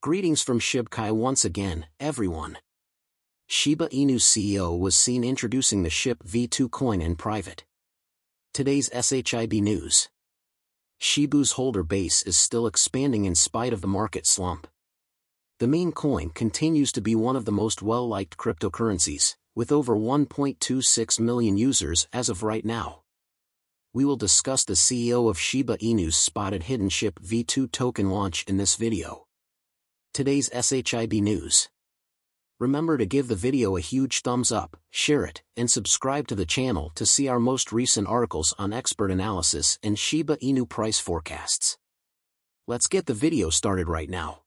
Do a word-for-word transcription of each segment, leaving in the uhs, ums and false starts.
Greetings from Shibkai once again, everyone. Shiba Inu C E O was seen introducing the SHIB V two coin in private. Today's SHIB news. Shibu's holder base is still expanding in spite of the market slump. The meme coin continues to be one of the most well-liked cryptocurrencies, with over one point two six million users as of right now. We will discuss the C E O of Shiba Inu's spotted hidden SHIB V two token launch in this video. Today's SHIB news. Remember to give the video a huge thumbs up, share it, and subscribe to the channel to see our most recent articles on expert analysis and Shiba Inu price forecasts. Let's get the video started right now.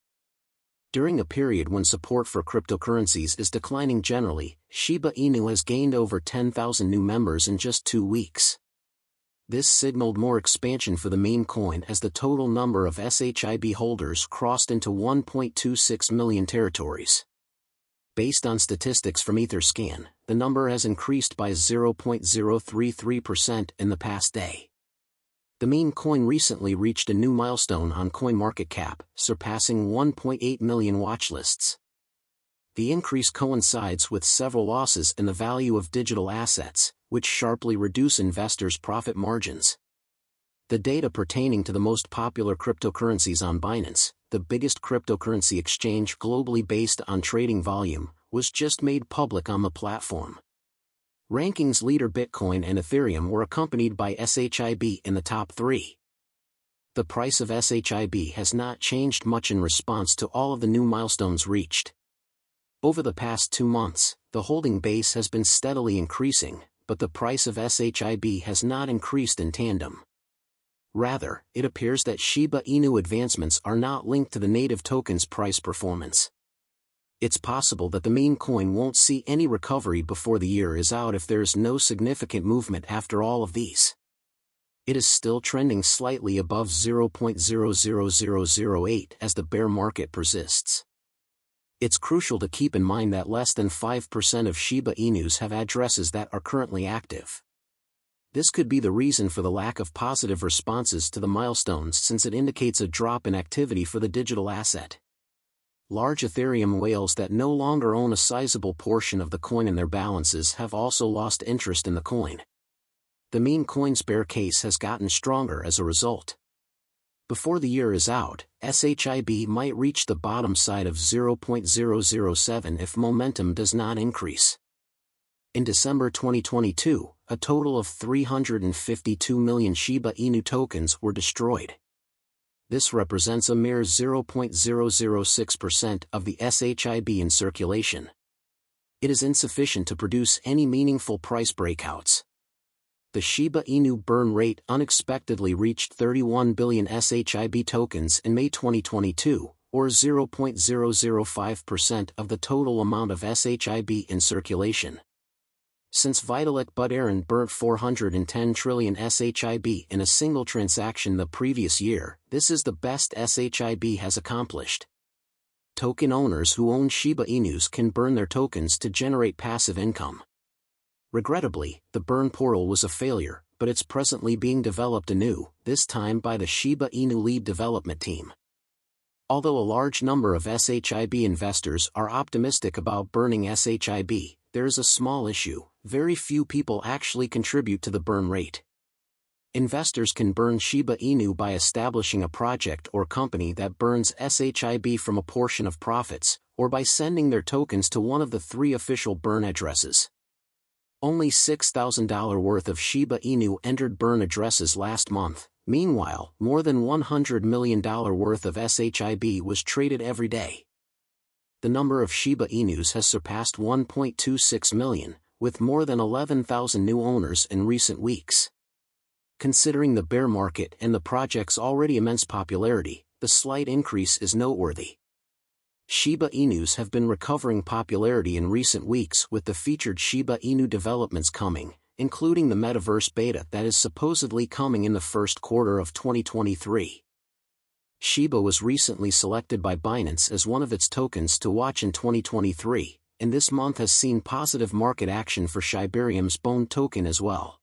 During a period when support for cryptocurrencies is declining generally, Shiba Inu has gained over ten thousand new members in just two weeks. This signaled more expansion for the meme coin as the total number of SHIB holders crossed into one point two six million territories. Based on statistics from Etherscan, the number has increased by zero point zero three three percent in the past day. The meme coin recently reached a new milestone on CoinMarketCap, surpassing one point eight million watchlists. The increase coincides with several losses in the value of digital assets, which sharply reduce investors' profit margins. The data pertaining to the most popular cryptocurrencies on Binance, the biggest cryptocurrency exchange globally based on trading volume, was just made public on the platform. Rankings leader Bitcoin and Ethereum were accompanied by SHIB in the top three. The price of SHIB has not changed much in response to all of the new milestones reached. Over the past two months, the holding base has been steadily increasing, but the price of SHIB has not increased in tandem. Rather, it appears that Shiba Inu advancements are not linked to the native token's price performance. It's possible that the meme coin won't see any recovery before the year is out if there is no significant movement after all of these. It is still trending slightly above zero point zero zero zero zero eight as the bear market persists. It's crucial to keep in mind that less than five percent of Shiba Inus have addresses that are currently active. This could be the reason for the lack of positive responses to the milestones, since it indicates a drop in activity for the digital asset. Large Ethereum whales that no longer own a sizable portion of the coin in their balances have also lost interest in the coin. The meme coin's bear case has gotten stronger as a result. Before the year is out, SHIB might reach the bottom side of zero point zero zero seven if momentum does not increase. In December twenty twenty-two, a total of three hundred fifty-two million Shiba Inu tokens were destroyed. This represents a mere zero point zero zero six percent of the SHIB in circulation. It is insufficient to produce any meaningful price breakouts. The Shiba Inu burn rate unexpectedly reached thirty-one billion SHIB tokens in May twenty twenty-two, or zero point zero zero five percent of the total amount of SHIB in circulation. Since Vitalik Buterin burnt four hundred ten trillion SHIB in a single transaction the previous year, this is the best SHIB has accomplished. Token owners who own Shiba Inus can burn their tokens to generate passive income. Regrettably, the burn portal was a failure, but it's presently being developed anew, this time by the Shiba Inu lead development team. Although a large number of SHIB investors are optimistic about burning SHIB, there is a small issue: very few people actually contribute to the burn rate. Investors can burn Shiba Inu by establishing a project or company that burns SHIB from a portion of profits, or by sending their tokens to one of the three official burn addresses. Only six thousand dollars worth of Shiba Inu entered burn addresses last month. Meanwhile, more than one hundred million dollars worth of SHIB was traded every day. The number of Shiba Inus has surpassed one point two six million, with more than eleven thousand new owners in recent weeks. Considering the bear market and the project's already immense popularity, the slight increase is noteworthy. Shiba Inus have been recovering popularity in recent weeks with the featured Shiba Inu developments coming, including the metaverse beta that is supposedly coming in the first quarter of twenty twenty-three. Shiba was recently selected by Binance as one of its tokens to watch in twenty twenty-three, and this month has seen positive market action for Shibarium's Bone token as well.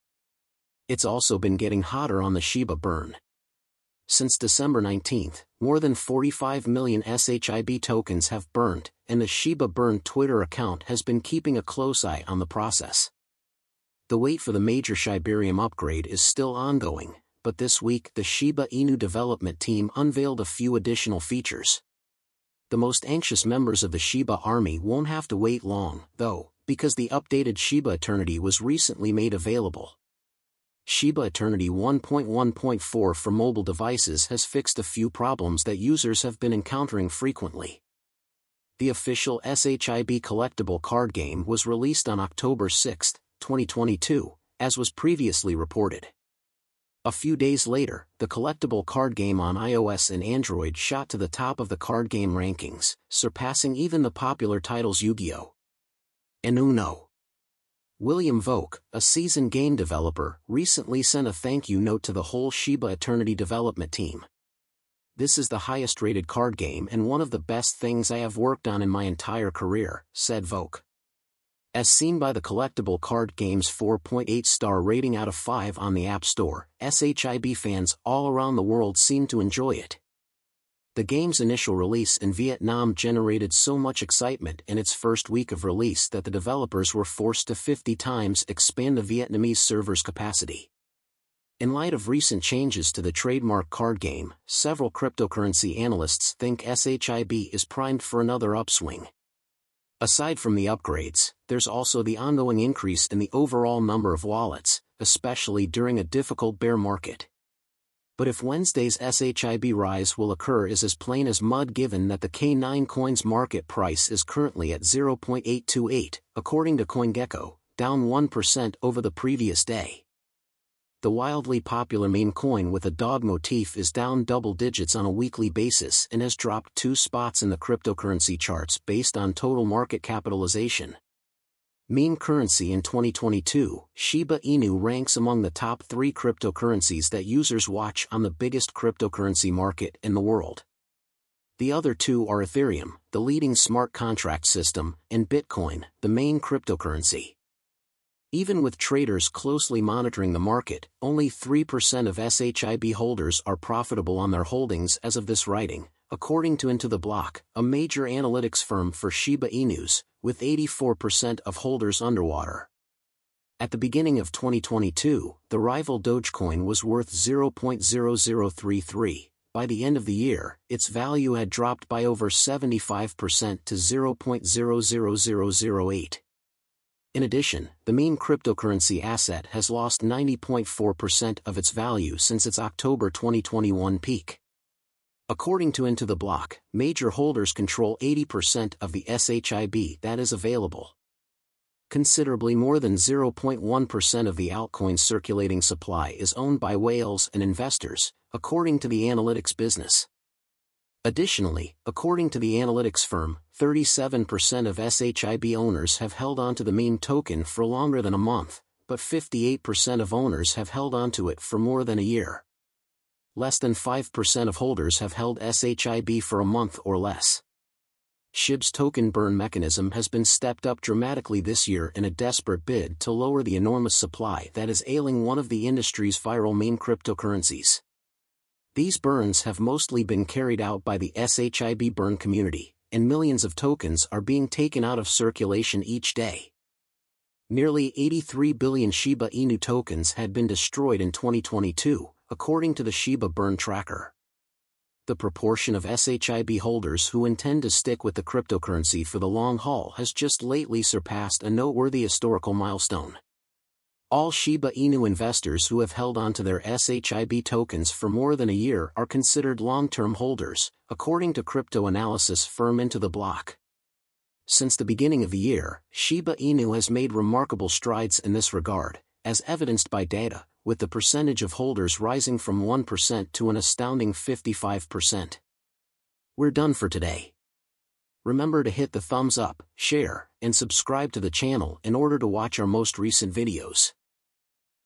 It's also been getting hotter on the Shiba burn. Since December nineteenth, more than forty-five million S H I B tokens have burned, and the Shiba Burn Twitter account has been keeping a close eye on the process. The wait for the major Shibarium upgrade is still ongoing, but this week the Shiba Inu development team unveiled a few additional features. The most anxious members of the Shiba army won't have to wait long, though, because the updated Shiba Eternity was recently made available. Shiba Eternity one point one point four for mobile devices has fixed a few problems that users have been encountering frequently. The official S H I B collectible card game was released on October sixth, twenty twenty-two, as was previously reported. A few days later, the collectible card game on iOS and Android shot to the top of the card game rankings, surpassing even the popular titles Yu-Gi-Oh! And Uno. William Volk, a seasoned game developer, recently sent a thank you note to the whole Shiba Eternity development team. "This is the highest rated card game and one of the best things I have worked on in my entire career," said Volk. As seen by the collectible card game's four point eight star rating out of five on the App Store, S H I B fans all around the world seem to enjoy it. The game's initial release in Vietnam generated so much excitement in its first week of release that the developers were forced to fifty times expand the Vietnamese server's capacity. In light of recent changes to the trademark card game, several cryptocurrency analysts think S H I B is primed for another upswing. Aside from the upgrades, there's also the ongoing increase in the overall number of wallets, especially during a difficult bear market. But if Wednesday's S H I B rise will occur is as plain as mud given that the K nine coin's market price is currently at zero point eight two eight, according to CoinGecko, down one percent over the previous day. The wildly popular meme coin with a dog motif is down double digits on a weekly basis and has dropped two spots in the cryptocurrency charts based on total market capitalization. Meme currency in twenty twenty-two, Shiba Inu ranks among the top three cryptocurrencies that users watch on the biggest cryptocurrency market in the world. The other two are Ethereum, the leading smart contract system, and Bitcoin, the main cryptocurrency. Even with traders closely monitoring the market, only three percent of S H I B holders are profitable on their holdings as of this writing, according to Into the Block, a major analytics firm for Shiba Inus, with eighty-four percent of holders underwater. At the beginning of twenty twenty-two, the rival Dogecoin was worth zero point zero zero three three. By the end of the year, its value had dropped by over seventy-five percent to zero point zero zero zero zero eight. In addition, the meme cryptocurrency asset has lost ninety point four percent of its value since its October twenty twenty-one peak. According to Into the Block, major holders control eighty percent of the S H I B that is available. Considerably more than zero point one percent of the altcoin's circulating supply is owned by whales and investors, according to the analytics business. Additionally, according to the analytics firm, thirty-seven percent of S H I B owners have held onto the meme token for longer than a month, but fifty-eight percent of owners have held onto it for more than a year. Less than five percent of holders have held S H I B for a month or less. S H I B's token burn mechanism has been stepped up dramatically this year in a desperate bid to lower the enormous supply that is ailing one of the industry's viral meme cryptocurrencies. These burns have mostly been carried out by the S H I B burn community, and millions of tokens are being taken out of circulation each day. Nearly eighty-three billion Shiba Inu tokens had been destroyed in twenty twenty-two, according to the Shiba Burn Tracker. The proportion of S H I B holders who intend to stick with the cryptocurrency for the long haul has just lately surpassed a noteworthy historical milestone. All Shiba Inu investors who have held onto their S H I B tokens for more than a year are considered long-term holders, according to crypto analysis firm Into the Block. Since the beginning of the year, Shiba Inu has made remarkable strides in this regard, as evidenced by data, with the percentage of holders rising from one percent to an astounding fifty-five percent. We're done for today. Remember to hit the thumbs up, share, and subscribe to the channel in order to watch our most recent videos.